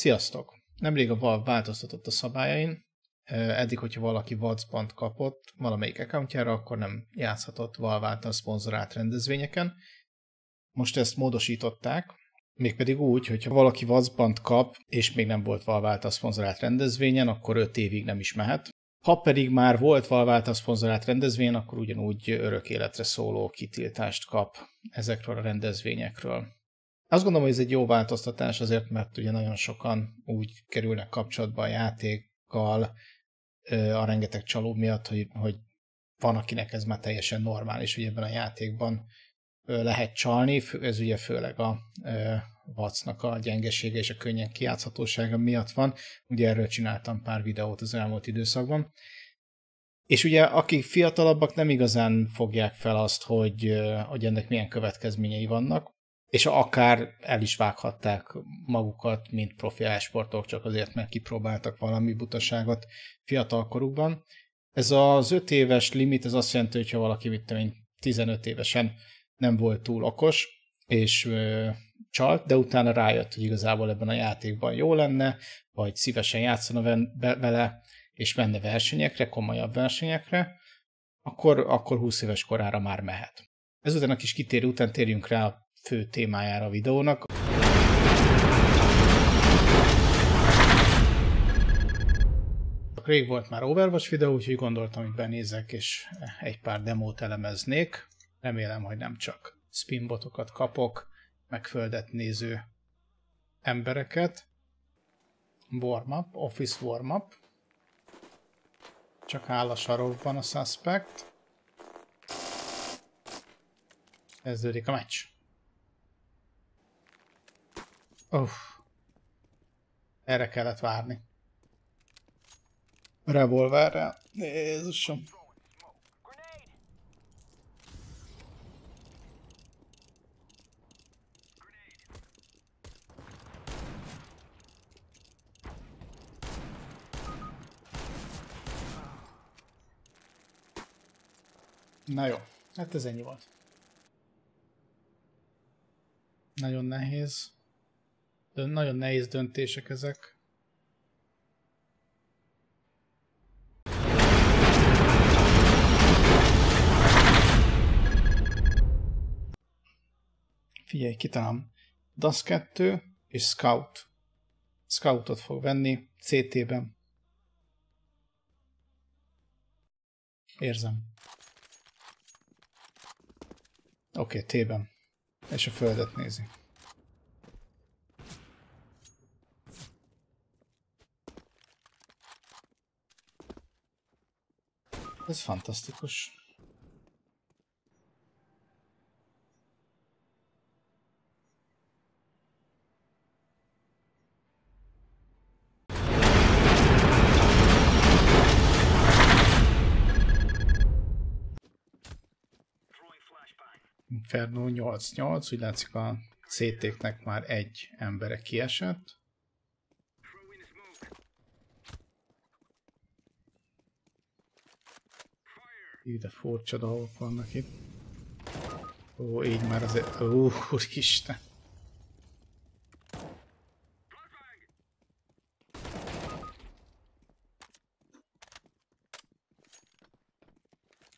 Sziasztok! Nemrég a Valve változtatott a szabályain. Eddig, hogyha valaki vacbant kapott valamelyik accountjára, akkor nem játszhatott Valve által szponzorált rendezvényeken. Most ezt módosították, mégpedig úgy, hogyha valaki vacbant kap, és még nem volt Valve által szponzorált rendezvényen, akkor 5 évig nem is mehet. Ha pedig már volt Valve által szponzorált rendezvény, akkor ugyanúgy örök életre szóló kitiltást kap ezekről a rendezvényekről. Azt gondolom, hogy ez egy jó változtatás azért, mert ugye nagyon sokan úgy kerülnek kapcsolatba a játékkal a rengeteg csaló miatt, hogy van, akinek ez már teljesen normális, hogy ebben a játékban lehet csalni, ez ugye főleg a VAC-nak a gyengesége és a könnyen kijátszhatósága miatt van. Ugye erről csináltam pár videót az elmúlt időszakban. És ugye akik fiatalabbak nem igazán fogják fel azt, hogy ennek milyen következményei vannak, és akár el is vághatták magukat, mint profi e-sportok, csak azért, mert kipróbáltak valami butaságot fiatalkorukban. Ez az 5 éves limit, ez azt jelenti, hogy ha valaki, mit tudom én, 15 évesen nem volt túl okos, és csalt, de utána rájött, hogy igazából ebben a játékban jó lenne, vagy szívesen játszana vele, és menne versenyekre, komolyabb versenyekre, akkor 20 éves korára már mehet. Ezután a kis kitérő után térjünk rá a fő témájára a videónak. Rég volt már Overwatch videó, úgyhogy gondoltam, hogy benézek és egy pár demót elemeznék. Remélem, hogy nem csak spinbotokat kapok, meg földet néző embereket. Warm-up, office warm-up. Csak áll a sarokban a suspect. Kezdődik a meccs. Erre kellett várni. Revolverrel. Jézusom. Na jó, hát ez ennyi volt. Nagyon nehéz. Nagyon nehéz döntések ezek. Figyelj, kitalálom. DAS 2 és Scout. Scoutot fog venni CT-ben. Érzem. Oké, T-ben. És a földet nézi. Ez fantasztikus. Inferno 8-8, úgy látszik a CT-knek már egy embere kiesett. De furcsa dolgok vannak itt. Ó, így már azért... Ó, úristen!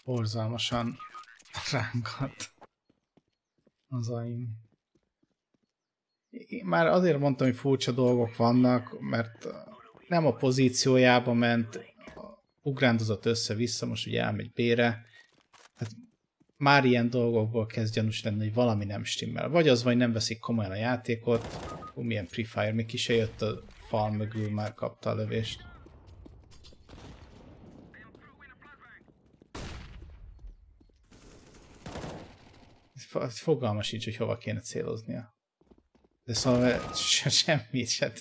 Borzalmasan rángat az aim. Én már azért mondtam, hogy furcsa dolgok vannak, mert nem a pozíciójába ment, ugrándozott össze-vissza, most ugye elmegy B-re. Hát már ilyen dolgokból kezd gyanús lenni, hogy valami nem stimmel. Vagy az, vagy nem veszik komolyan a játékot. Hú, milyen prefire, még ki se jött a fal mögül, már kapta a lövést. Fogalma sincs, hogy hova kéne céloznia. De szóval semmit se.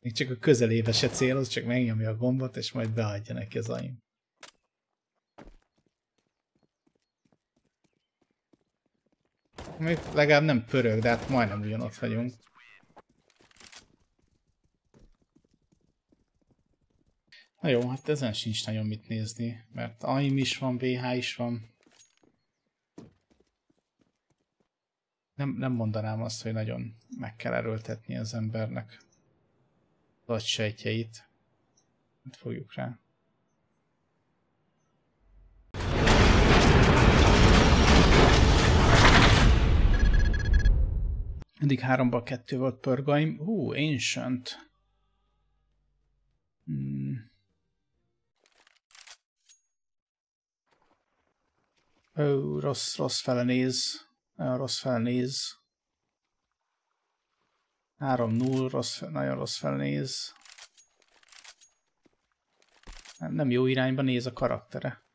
Még csak a közelébe se céloz, csak megnyomja a gombot, és majd beadja neki az aim. Még legalább nem pörög, de hát majdnem ugyanott vagyunk. Na jó, hát ezen sincs nagyon mit nézni, mert aim is van, VH is van. Nem mondanám azt, hogy nagyon meg kell erőltetni az embernek. Vagy sejtjeit. Hát fogjuk rá. Eddig 3-2 volt pörgaim. Hú, ancient. Ó, rossz fele néz. Rossz fele néz. 3-0, nagyon rossz fele néz. Nem jó irányba néz a karaktere.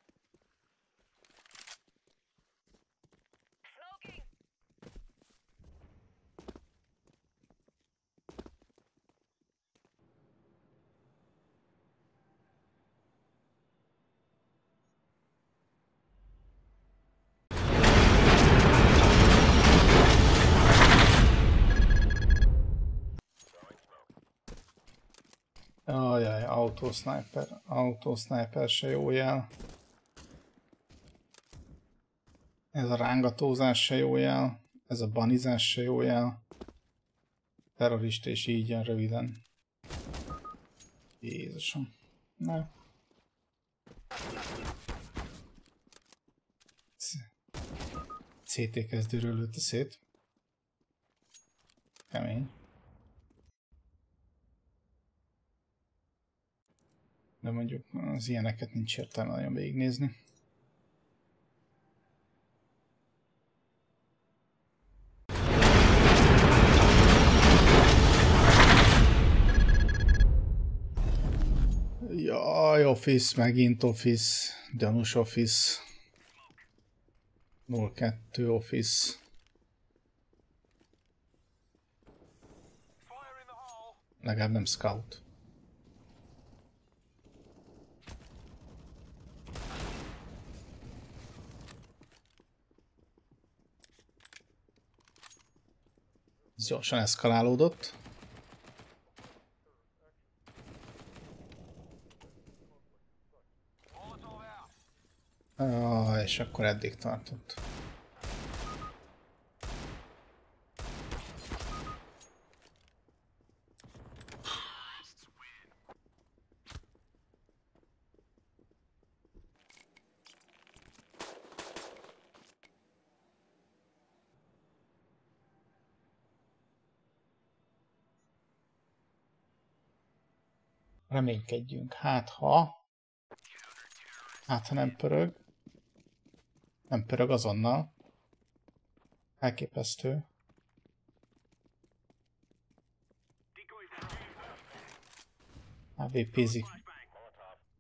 Ajaj, autosniper se jó jel. Ez a rángatózás se jó jel. Ez a banizás se jó jel. Terrorista és így jön röviden. Jézusom. Na. CT kezdőről lőtte szét. Kemény. De mondjuk az ilyeneket nincs értelme nagyon végignézni. Jaj, office, megint office, gyanús office. 0-2 office. Legalább nem scout. Ez gyorsan eszkalálódott. Ah, és akkor eddig tartott. Reménykedjünk. Hát ha nem pörög. Nem pörög azonnal. Elképesztő. AWP-zik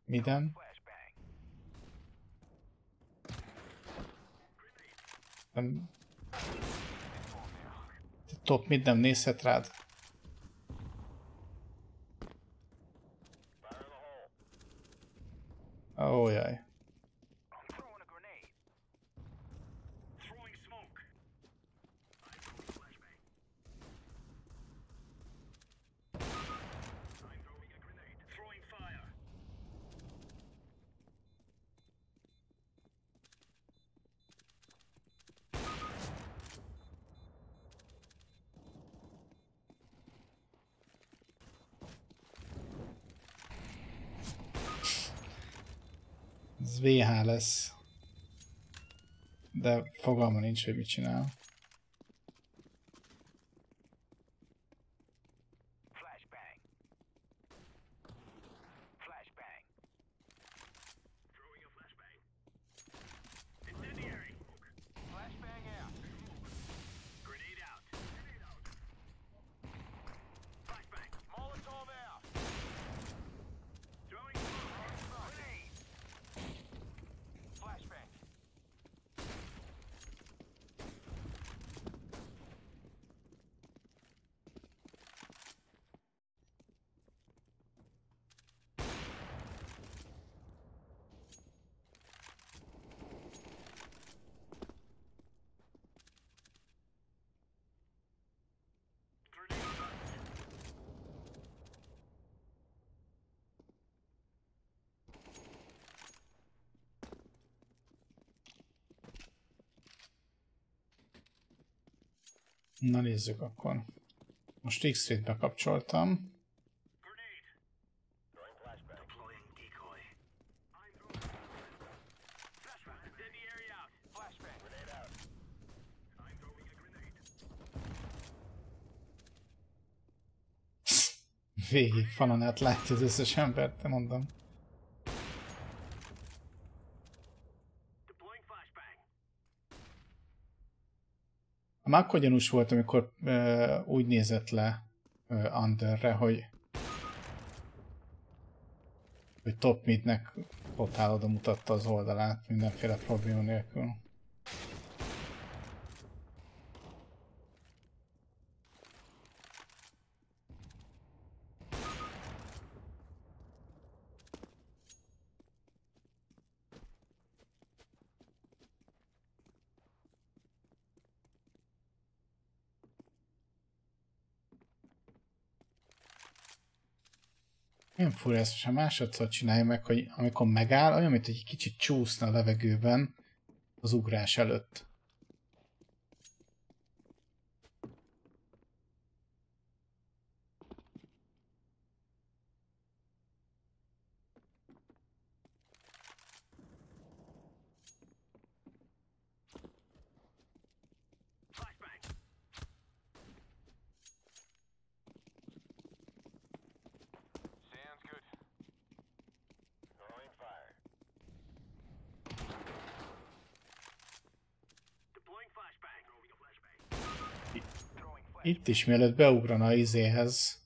minden. Nem. Top mid nem nézhet rád. Ó, jaj. Ez VH lesz. De fogalma nincs, hogy mit csinál. Na nézzük akkor. Most X-rét bekapcsoltam. Végig falon át látja az összes embert, te mondom. Már akkor gyanús volt, amikor úgy nézett le Underre, hogy top midnek totál oda mutatta az oldalát mindenféle probléma nélkül. Nem fura, ezt sem másodszor csinálja meg, hogy amikor megáll, olyan, mint egy kicsit csúszna a levegőben az ugrás előtt. Itt is, mielőtt beugrana a izéhez.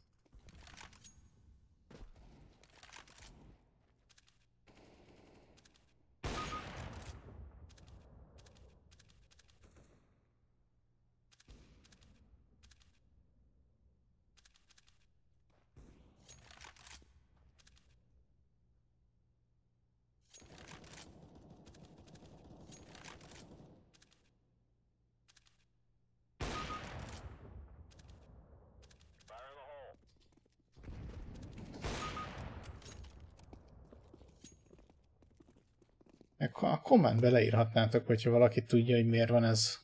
A kommentbe leírhatnátok, hogyha valaki tudja, hogy miért van ez.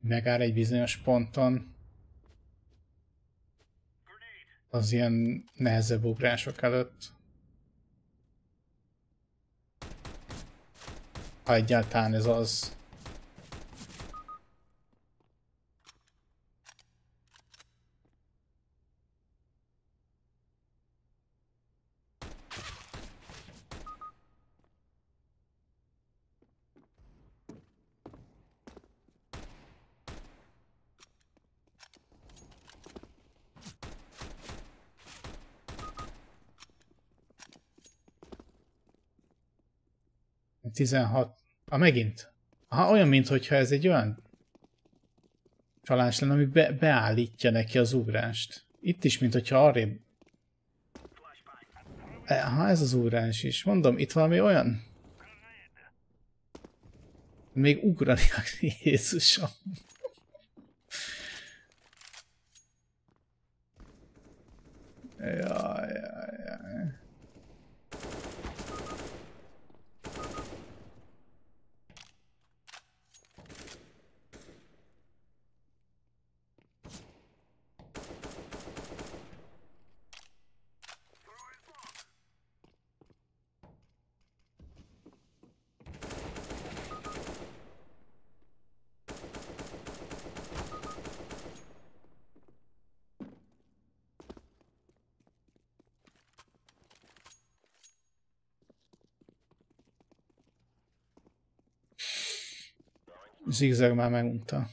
Megáll egy bizonyos ponton. Az ilyen nehezebb ugrások előtt. Ha egyáltalán ez az. Megint. Aha, olyan, mintha ez egy olyan csalás lenne, ami beállítja neki az ugrást. Itt is, mintha arrébb... Aha, ez az ugrás is. Mondom, itt valami olyan... Még ugrani, Jézusom. Jaj. Zigzag már megunta.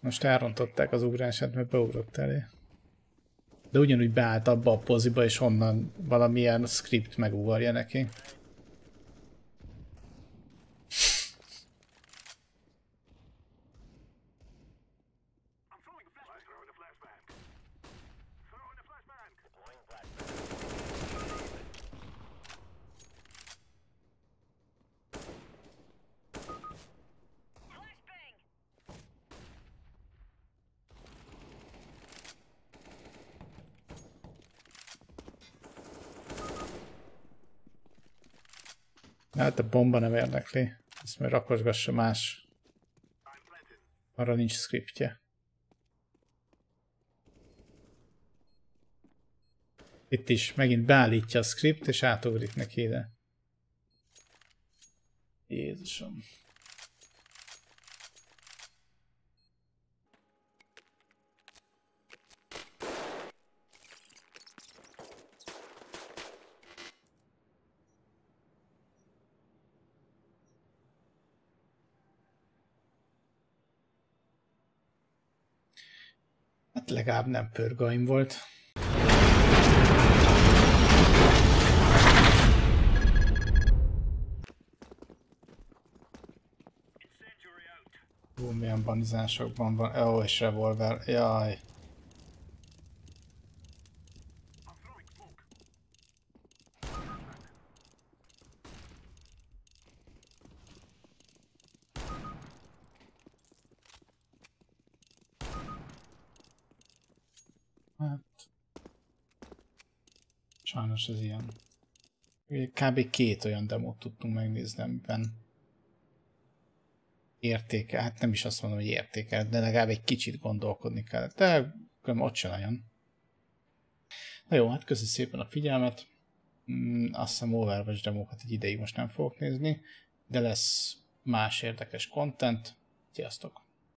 Most elrontották az ugrását, mert beugrott elé. De ugyanúgy beállt abba a poziba, és onnan valamilyen script megugorja neki. Hát a bomba nem érdekli, ezt majd rakosgassa más. Arra nincs scriptje. Itt is megint beállítja a script és átugrik neki ide. Jézusom. legalább nem pörgaim volt. Hú, milyen banizásokban van. Ó, és revolver. Jaj. Sajnos ez ilyen. Kb. Két olyan demót tudtunk megnézni, amiben értéke, hát nem is azt mondom, hogy értéke, de legalább egy kicsit gondolkodni kell. De különben ott sem olyan. Na jó, hát köszi szépen a figyelmet. Azt hiszem Overwatch demókat egy ideig most nem fogok nézni, de lesz más érdekes content. Sziasztok!